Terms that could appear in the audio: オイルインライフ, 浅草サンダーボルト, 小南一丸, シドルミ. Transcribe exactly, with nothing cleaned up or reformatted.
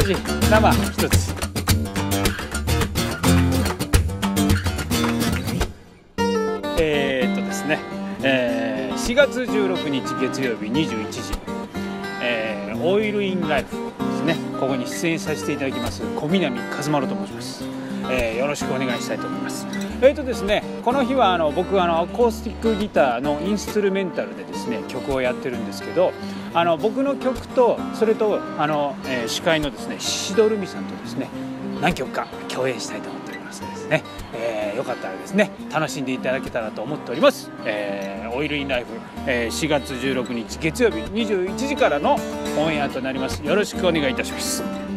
十字生一つ。えー、っとですね、えー、しがつじゅうろくにち月曜日にじゅういちじ、えー、オイルインライフですね。ここに出演させていただきます小南一丸と申します。えー、よろしくお願いしたいと思います。えーとですね、この日はあの僕あのアコースティックギターのインストゥルメンタルでですね曲をやってるんですけど、あの僕の曲とそれとあの、えー、司会のですねシドルミさんとですね何曲か共演したいと思っておりますですね、えー、よかったらですね楽しんでいただけたらと思っております。えー、オイルインライフ、えー、しがつじゅうろくにち月曜日にじゅういちじからのオンエアとなります。よろしくお願いいたします。